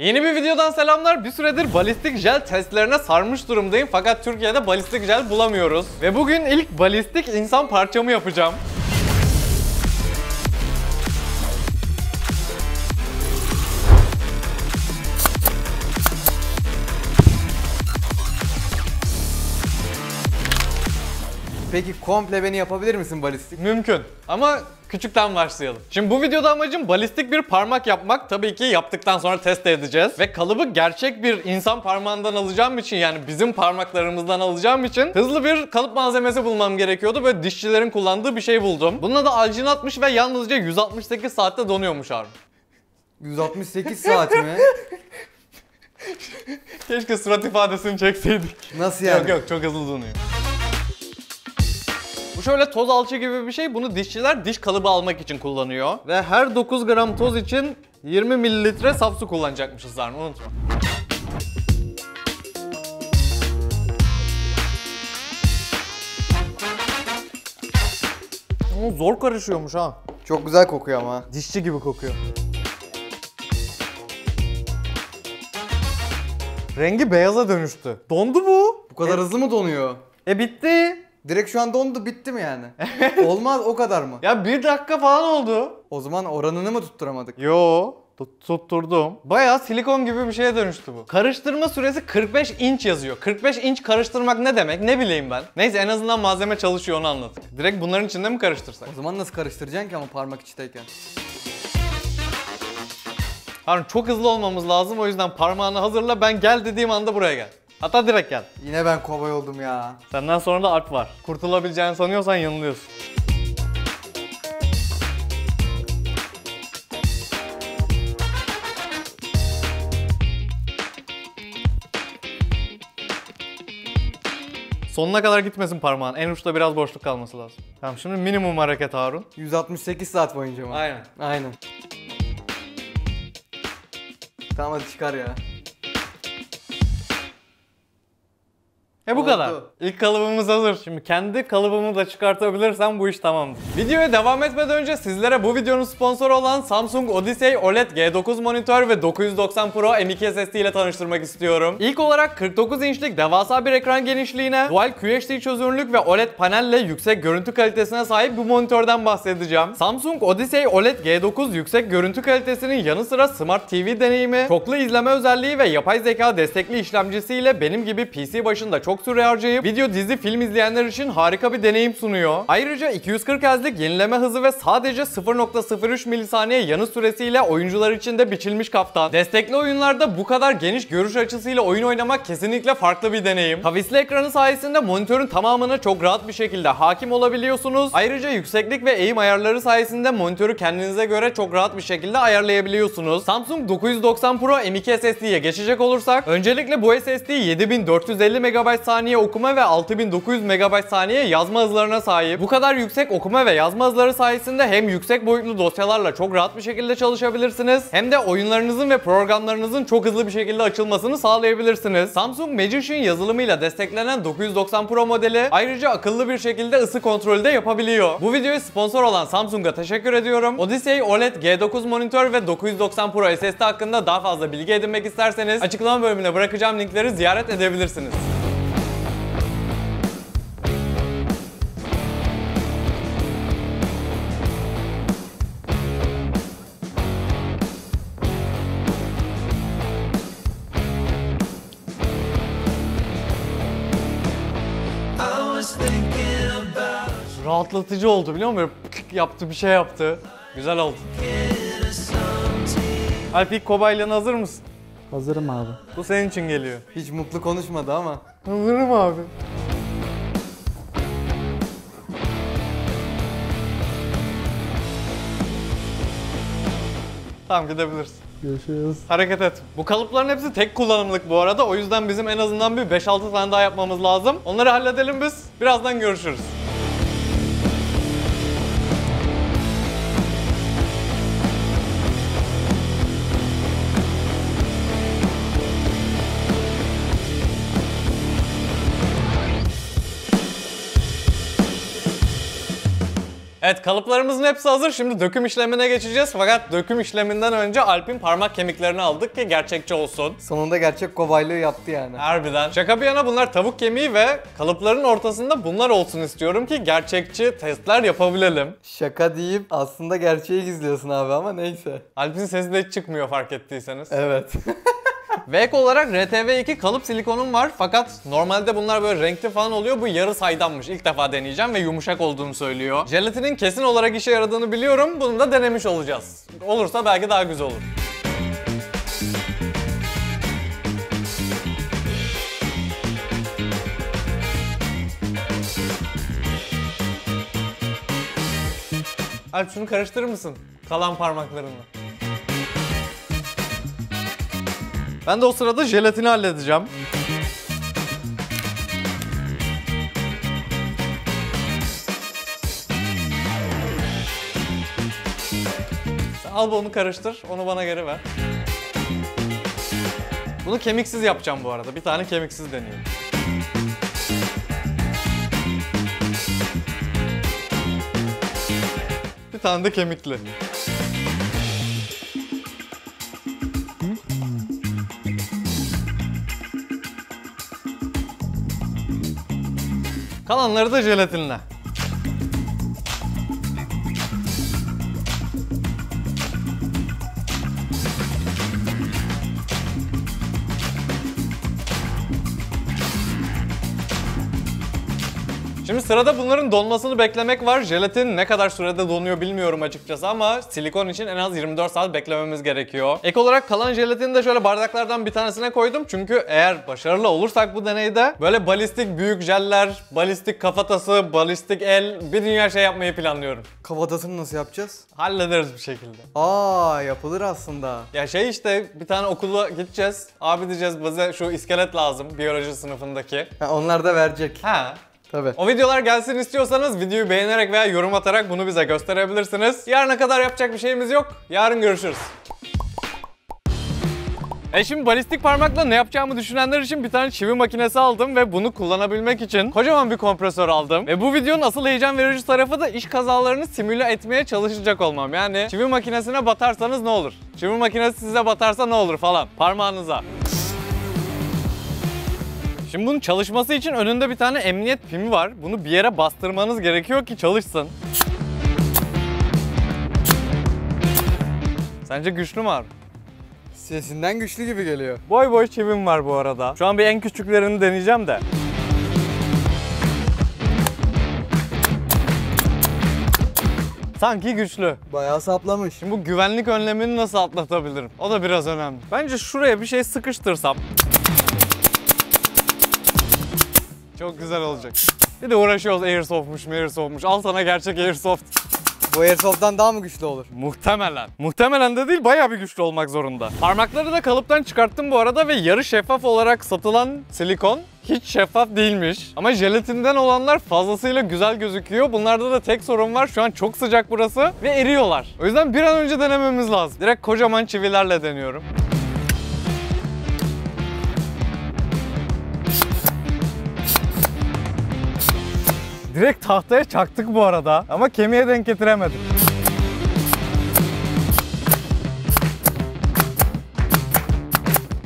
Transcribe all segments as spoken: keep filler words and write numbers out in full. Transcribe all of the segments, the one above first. Yeni bir videodan selamlar. Bir süredir balistik jel testlerine sarmış durumdayım fakat Türkiye'de balistik jel bulamıyoruz. Ve bugün ilk balistik insan parçamı yapacağım. Peki komple beni yapabilir misin balistik? Mümkün ama küçükten başlayalım. Şimdi bu videoda amacım balistik bir parmak yapmak. Tabii ki yaptıktan sonra test edeceğiz. Ve kalıbı gerçek bir insan parmağından alacağım için, yani bizim parmaklarımızdan alacağım için hızlı bir kalıp malzemesi bulmam gerekiyordu. Böyle dişçilerin kullandığı bir şey buldum. Bunun adı alcin altmış ve yalnızca yüz altmış sekiz saatte donuyormuş abi. yüz altmış sekiz saat mi? Keşke surat ifadesini çekseydik. Nasıl yani? Yok yok, çok hızlı donuyor. Bu şöyle toz alçı gibi bir şey. Bunu dişçiler diş kalıbı almak için kullanıyor. Ve her dokuz gram toz için yirmi mililitre saf su kullanacakmışız zaten, unutma. Zor karışıyormuş ha. Çok güzel kokuyor ama. Dişçi gibi kokuyor. Rengi beyaza dönüştü. Dondu bu. Bu kadar e, hızlı mı donuyor? E bitti. Direkt şu an dondu, bitti mi yani? Olmaz, o kadar mı? Ya bir dakika falan oldu. O zaman oranını mı tutturamadık? Yo, tut tutturdum. Bayağı silikon gibi bir şeye dönüştü bu. Karıştırma süresi kırk beş inç yazıyor. kırk beş inç karıştırmak ne demek? Ne bileyim ben. Neyse, en azından malzeme çalışıyor, onu anladık. Direkt bunların içinde mi karıştırsak? O zaman nasıl karıştıracaksın ki ama parmak içteyken? Harun, çok hızlı olmamız lazım, o yüzden parmağını hazırla, ben gel dediğim anda buraya gel. Hatta direkt gel. Yine ben kovboy oldum ya. Senden sonra da Alp var. Kurtulabileceğini sanıyorsan yanılıyorsun. Sonuna kadar gitmesin parmağın. En uçta biraz boşluk kalması lazım. Tamam, şimdi minimum hareket Harun. yüz altmış sekiz saat boyunca mı? Aynen. Aynen. Tamam, hadi çıkar ya. E bu oldu. Kadar. İlk kalıbımız hazır. Şimdi kendi kalıbımı da çıkartabilirsem bu iş tamamdır. Videoya devam etmeden önce sizlere bu videonun sponsoru olan Samsung Odyssey OLED G dokuz monitör ve dokuz yüz doksan Pro M iki S S D ile tanıştırmak istiyorum. İlk olarak kırk dokuz inçlik devasa bir ekran genişliğine, Dual Q H D çözünürlük ve OLED panelle yüksek görüntü kalitesine sahip bu monitörden bahsedeceğim. Samsung Odyssey OLED G dokuz yüksek görüntü kalitesinin yanı sıra Smart T V deneyimi, çoklu izleme özelliği ve yapay zeka destekli işlemcisiyle benim gibi P C başında çok süre harcayıp video, dizi, film izleyenler için harika bir deneyim sunuyor. Ayrıca iki yüz kırk hertzlik yenileme hızı ve sadece sıfır nokta sıfır üç milisaniye yanıt süresiyle oyuncular için de biçilmiş kaftan. Destekli oyunlarda bu kadar geniş görüş açısıyla oyun oynamak kesinlikle farklı bir deneyim. Kavisli ekranı sayesinde monitörün tamamına çok rahat bir şekilde hakim olabiliyorsunuz. Ayrıca yükseklik ve eğim ayarları sayesinde monitörü kendinize göre çok rahat bir şekilde ayarlayabiliyorsunuz. Samsung dokuz yüz doksan Pro M iki S S D'ye geçecek olursak, öncelikle bu S S D yedi bin dört yüz elli megabayt saniye okuma ve altı bin dokuz yüz megabayt saniye yazma hızlarına sahip. Bu kadar yüksek okuma ve yazma hızları sayesinde hem yüksek boyutlu dosyalarla çok rahat bir şekilde çalışabilirsiniz, hem de oyunlarınızın ve programlarınızın çok hızlı bir şekilde açılmasını sağlayabilirsiniz. Samsung Magician yazılımıyla desteklenen dokuz yüz doksan Pro modeli ayrıca akıllı bir şekilde ısı kontrolü de yapabiliyor. Bu videoyu sponsor olan Samsung'a teşekkür ediyorum. Odyssey OLED G dokuz monitör ve dokuz yüz doksan Pro S S D hakkında daha fazla bilgi edinmek isterseniz açıklama bölümüne bırakacağım linkleri ziyaret edebilirsiniz. Rahatlatıcı oldu, biliyor musun? Böyle yaptı, bir şey yaptı. Güzel oldu. Alp, ilk kobaylığına hazır mısın? Hazırım abi. Bu senin için geliyor. Hiç mutlu konuşmadı ama. Hazırım abi. Tamam, gidebilirsin. Görüşürüz. Hareket et. Bu kalıpların hepsi tek kullanımlık bu arada. O yüzden bizim en azından bir beş altı tane daha yapmamız lazım. Onları halledelim biz. Birazdan görüşürüz. Evet, kalıplarımızın hepsi hazır. Şimdi döküm işlemine geçeceğiz. Fakat döküm işleminden önce Alp'in parmak kemiklerini aldık ki gerçekçi olsun. Sonunda gerçek kobaylığı yaptı yani. Harbiden. Şaka bir yana bunlar tavuk kemiği ve kalıpların ortasında bunlar olsun istiyorum ki gerçekçi testler yapabilelim. Şaka deyip aslında gerçeği gizliyorsun abi, ama neyse. Alp'in sesi de hiç çıkmıyor fark ettiyseniz. Evet. Ve ek olarak R T V iki kalıp silikonum var, fakat normalde bunlar böyle renkli falan oluyor. Bu yarı saydammış. İlk defa deneyeceğim ve yumuşak olduğunu söylüyor. Jelatinin kesin olarak işe yaradığını biliyorum. Bunu da denemiş olacağız. Olursa belki daha güzel olur. Alp, şunu karıştırır mısın? Kalan parmaklarınla. Ben de o sırada jelatini halledeceğim. Sen al bunu karıştır, onu bana geri ver. Bunu kemiksiz yapacağım bu arada. Bir tane kemiksiz deneyeyim. Bir tane de kemikli. Kalanları da jelatinle. Şimdi sırada bunların donmasını beklemek var. Jelatin ne kadar sürede donuyor bilmiyorum açıkçası, ama silikon için en az yirmi dört saat beklememiz gerekiyor. Ek olarak kalan jelatini de şöyle bardaklardan bir tanesine koydum. Çünkü eğer başarılı olursak bu deneyde böyle balistik büyük jeller, balistik kafatası, balistik el, bir dünya şey yapmayı planlıyorum. Kafatasını nasıl yapacağız? Hallederiz bir şekilde. Aa, yapılır aslında. Ya şey işte, bir tane okula gideceğiz. Abi diyeceğiz, bize şu iskelet lazım biyoloji sınıfındaki. Ha, onlar da verecek. Ha. Tabii. O videolar gelsin istiyorsanız videoyu beğenerek veya yorum atarak bunu bize gösterebilirsiniz. Yarına kadar yapacak bir şeyimiz yok. Yarın görüşürüz. E şimdi balistik parmakla ne yapacağımı düşünenler için bir tane çivi makinesi aldım ve bunu kullanabilmek için kocaman bir kompresör aldım. Ve bu videonun asıl heyecan verici tarafı da iş kazalarını simüle etmeye çalışacak olmam. Yani çivi makinesine batarsanız ne olur? Çivi makinesi size batarsa ne olur falan, parmağınıza. Şimdi bunun çalışması için önünde bir tane emniyet pimi var. Bunu bir yere bastırmanız gerekiyor ki çalışsın. Sence güçlü mü abi? Sesinden güçlü gibi geliyor. Boy boy çivim var bu arada. Şu an bir en küçüklerini deneyeceğim de. Sanki güçlü. Bayağı saplamış. Şimdi bu güvenlik önlemini nasıl atlatabilirim? O da biraz önemli. Bence şuraya bir şey sıkıştırsam... Çok güzel olacak. Bir de uğraşıyoruz, airsoftmuş, airsoftmuş. Al sana gerçek airsoft. Bu airsoft'tan daha mı güçlü olur? Muhtemelen. Muhtemelen de değil, bayağı bir güçlü olmak zorunda. Parmakları da kalıptan çıkarttım bu arada ve yarı şeffaf olarak satılan silikon hiç şeffaf değilmiş. Ama jelatinden olanlar fazlasıyla güzel gözüküyor. Bunlarda da tek sorun var. Şu an çok sıcak burası ve eriyorlar. O yüzden bir an önce denememiz lazım. Direkt kocaman çivilerle deniyorum. Direkt tahtaya çaktık bu arada, ama kemiğe denk getiremedik.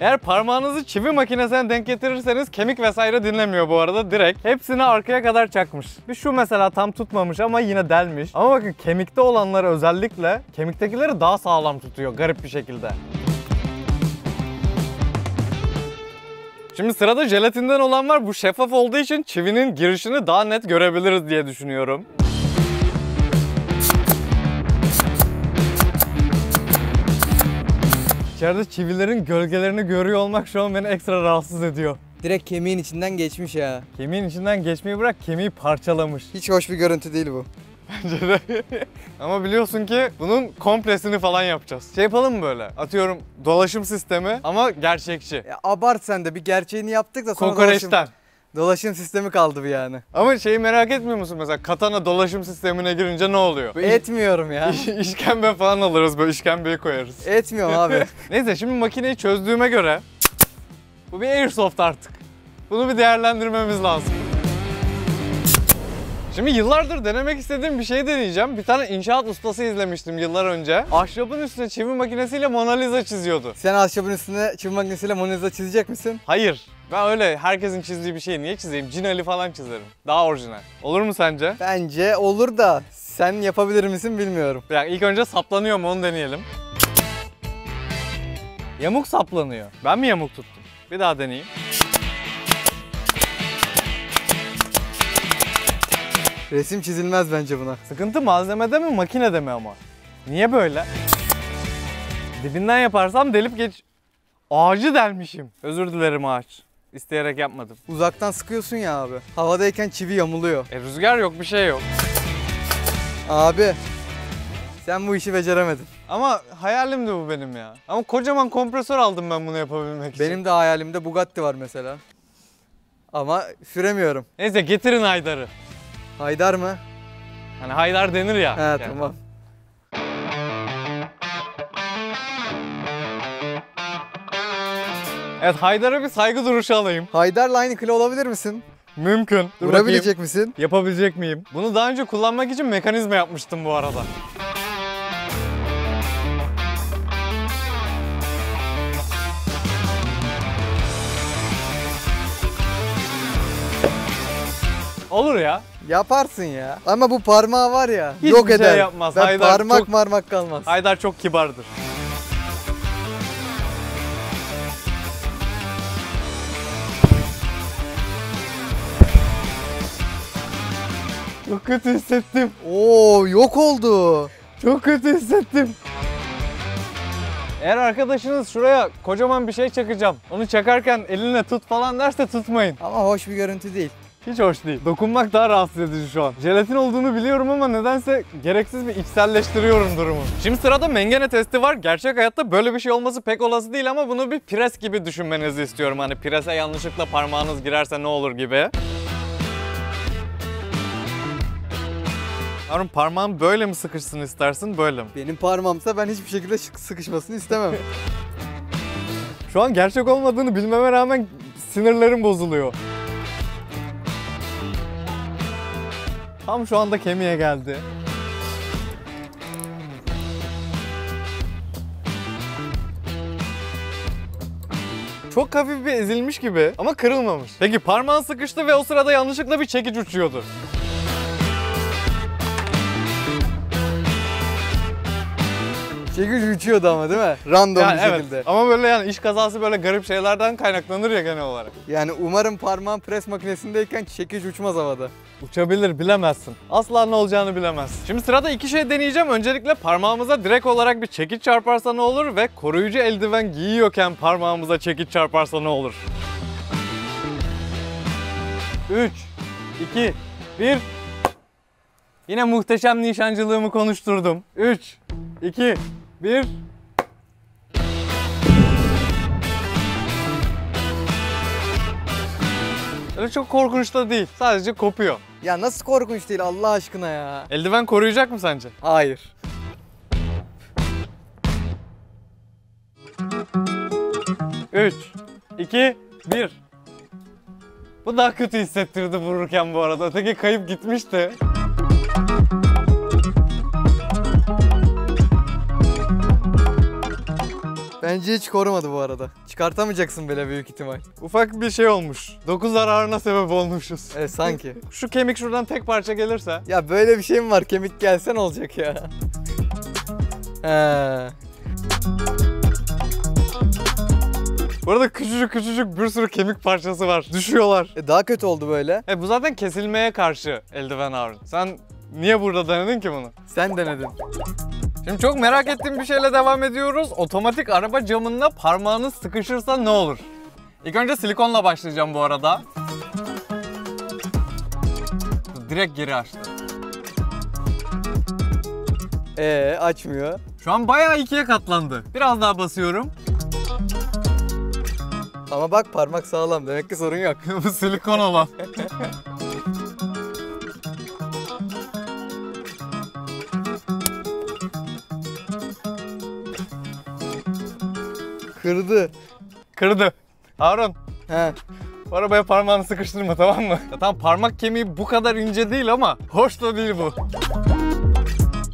Eğer parmağınızı çivi makinesine denk getirirseniz kemik vesaire dinlemiyor bu arada, direkt hepsini arkaya kadar çakmış. Bir şu mesela tam tutmamış ama yine delmiş. Ama bakın kemikte olanları, özellikle kemiktekileri daha sağlam tutuyor garip bir şekilde. Şimdi sırada jelatinden olan var. Bu şeffaf olduğu için çivinin girişini daha net görebiliriz diye düşünüyorum. İçeride çivilerin gölgelerini görüyor olmak şu an beni ekstra rahatsız ediyor. Direkt kemiğin içinden geçmiş ya. Kemiğin içinden geçmeyi bırak, kemiği parçalamış. Hiç hoş bir görüntü değil bu. Bence de. Ama biliyorsun ki bunun komplesini falan yapacağız. Şey yapalım mı böyle? Atıyorum dolaşım sistemi ama gerçekçi. Ya abart sen de, bir gerçeğini yaptık da sonra kokoreçten. Dolaşım, dolaşım sistemi kaldı bir yani. Ama şeyi merak etmiyor musun mesela, katana dolaşım sistemine girince ne oluyor? Etmiyorum ya. İşkembe falan alırız, böyle işkembeyi koyarız. Etmiyorum abi. Neyse, şimdi makineyi çözdüğüme göre bu bir airsoft artık. Bunu bir değerlendirmemiz lazım. Şimdi yıllardır denemek istediğim bir şey deneyeceğim. Bir tane inşaat ustası izlemiştim yıllar önce. Ahşabın üstüne çivi makinesiyle Mona Lisa çiziyordu. Sen ahşabın üstüne çivi makinesiyle Mona Lisa çizecek misin? Hayır. Ben öyle herkesin çizdiği bir şeyi niye çizeyim? Cin Ali falan çizerim. Daha orijinal. Olur mu sence? Bence olur da sen yapabilir misin bilmiyorum. Yani ilk önce saplanıyor mu onu deneyelim. Yamuk saplanıyor. Ben mi yamuk tuttum? Bir daha deneyeyim. Resim çizilmez bence buna. Sıkıntı malzemede mi makinede mi ama? Niye böyle? Dibinden yaparsam delip geç... Ağacı delmişim. Özür dilerim ağaç. İsteyerek yapmadım. Uzaktan sıkıyorsun ya abi. Havadayken çivi yamuluyor. E rüzgar yok, bir şey yok. Abi, sen bu işi beceremedin. Ama hayalimdi bu benim ya. Ama kocaman kompresör aldım ben bunu yapabilmek için. Benim de hayalimde Bugatti var mesela. Ama süremiyorum. Neyse getirin Haydar'ı. Haydar mı? Hani Haydar denir ya. Evet yani. Tamam. Evet, Haydar'a bir saygı duruşu alayım. Haydar'la aynı kilo olabilir misin? Mümkün. Dur Vurabilecek bakayım. misin? Yapabilecek miyim? Bunu daha önce kullanmak için mekanizma yapmıştım bu arada. Olur ya. Yaparsın ya. Ama bu parmağı var ya. Hiç yok eder. Şey yapmaz. Ben Haydar parmak çok, marmak kalmaz. Haydar çok kibardır. Çok kötü hissettim. Oo, yok oldu. Çok kötü hissettim. Eğer arkadaşınız şuraya kocaman bir şey çakacağım, onu çakarken eline tut falan derse tutmayın. Ama hoş bir görüntü değil. Hiç hoş değil. Dokunmak daha rahatsız edici şu an. Jelatin olduğunu biliyorum ama nedense gereksiz bir içselleştiriyorum durumu. Şimdi sırada mengene testi var. Gerçek hayatta böyle bir şey olması pek olası değil ama bunu bir pres gibi düşünmenizi istiyorum. Hani prese yanlışlıkla parmağınız girerse ne olur gibi. Harun, parmağım böyle mi sıkışsın istersin, böyle mi? Benim parmağımsa ben hiçbir şekilde sıkışmasını istemem. Şu an gerçek olmadığını bilmeme rağmen sinirlerim bozuluyor. Tam şu anda kemiğe geldi. Çok hafif bir ezilmiş gibi ama kırılmamış. Peki parmağın sıkıştı ve o sırada yanlışlıkla bir çekiç uçuyordu. Çekiç uçuyordu ama değil mi? Random yani bir evet. şekilde. Ama böyle yani iş kazası böyle garip şeylerden kaynaklanır ya genel olarak. Yani umarım parmağın pres makinesindeyken çekiç uçmaz havada. Uçabilir, bilemezsin. Asla ne olacağını bilemezsin. Şimdi sırada iki şey deneyeceğim. Öncelikle parmağımıza direkt olarak bir çekiç çarparsa ne olur ve koruyucu eldiven giyiyorken parmağımıza çekiç çarparsa ne olur? üç, iki, bir. Yine muhteşem nişancılığımı konuşturdum. üç, iki, bir. Öyle çok korkunç da değil. Sadece kopuyor. Ya nasıl korkunç değil Allah aşkına ya. Eldiven koruyacak mı sence? Hayır. üç, iki, bir. Bu daha kötü hissettirdi vururken bu arada. Öteki kayıp gitmişti. Bence hiç korumadı bu arada. Çıkartamayacaksın bile büyük ihtimal. Ufak bir şey olmuş. Dokuz zararına sebep olmuşuz. Evet sanki. Şu kemik şuradan tek parça gelirse. Ya böyle bir şey mi var? Kemik gelse ne olacak ya? He. Bu arada küçücük küçücük bir sürü kemik parçası var. Düşüyorlar. E daha kötü oldu böyle. E bu zaten kesilmeye karşı eldiven Harun. Sen niye burada denedin ki bunu? Sen denedin. Şimdi çok merak ettiğim bir şeyle devam ediyoruz. Otomatik araba camında parmağınız sıkışırsa ne olur? İlk önce silikonla başlayacağım bu arada. Direkt geri açtı. Ee, açmıyor. Şu an bayağı ikiye katlandı. Biraz daha basıyorum. Ama bak parmak sağlam. Demek ki sorun yok. Bu silikon olan. Kırdı. Kırdı. Harun. He. Arabaya parmağını sıkıştırma, tamam mı? Ya tamam, parmak kemiği bu kadar ince değil ama hoş da değil bu.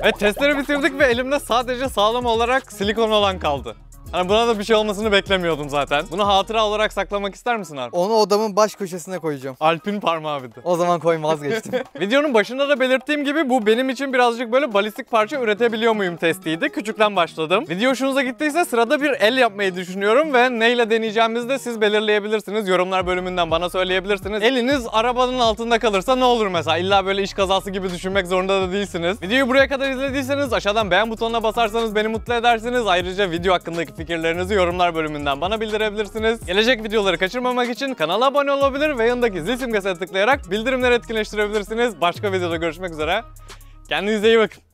Evet, testleri bitirdik ve elimde sadece sağlam olarak silikon olan kaldı. Hani buna da bir şey olmasını beklemiyordum zaten. Bunu hatıra olarak saklamak ister misin Arp? Onu odamın baş köşesine koyacağım. Alp'in parmağı bir de. O zaman koyma, vazgeçtim. Videonun başında da belirttiğim gibi bu benim için birazcık böyle balistik parça üretebiliyor muyum testiydi. Küçükten başladım. Video hoşunuza gittiyse sırada bir el yapmayı düşünüyorum ve neyle deneyeceğimizi de siz belirleyebilirsiniz. Yorumlar bölümünden bana söyleyebilirsiniz. Eliniz arabanın altında kalırsa ne olur mesela? İlla böyle iş kazası gibi düşünmek zorunda da değilsiniz. Videoyu buraya kadar izlediyseniz aşağıdan beğen butonuna basarsanız beni mutlu edersiniz. Ayrıca video hakkındaki fikirlerinizi yorumlar bölümünden bana bildirebilirsiniz. Gelecek videoları kaçırmamak için kanala abone olabilir ve yanındaki zil simgesine tıklayarak bildirimleri etkinleştirebilirsiniz. Başka videoda görüşmek üzere. Kendinize iyi bakın.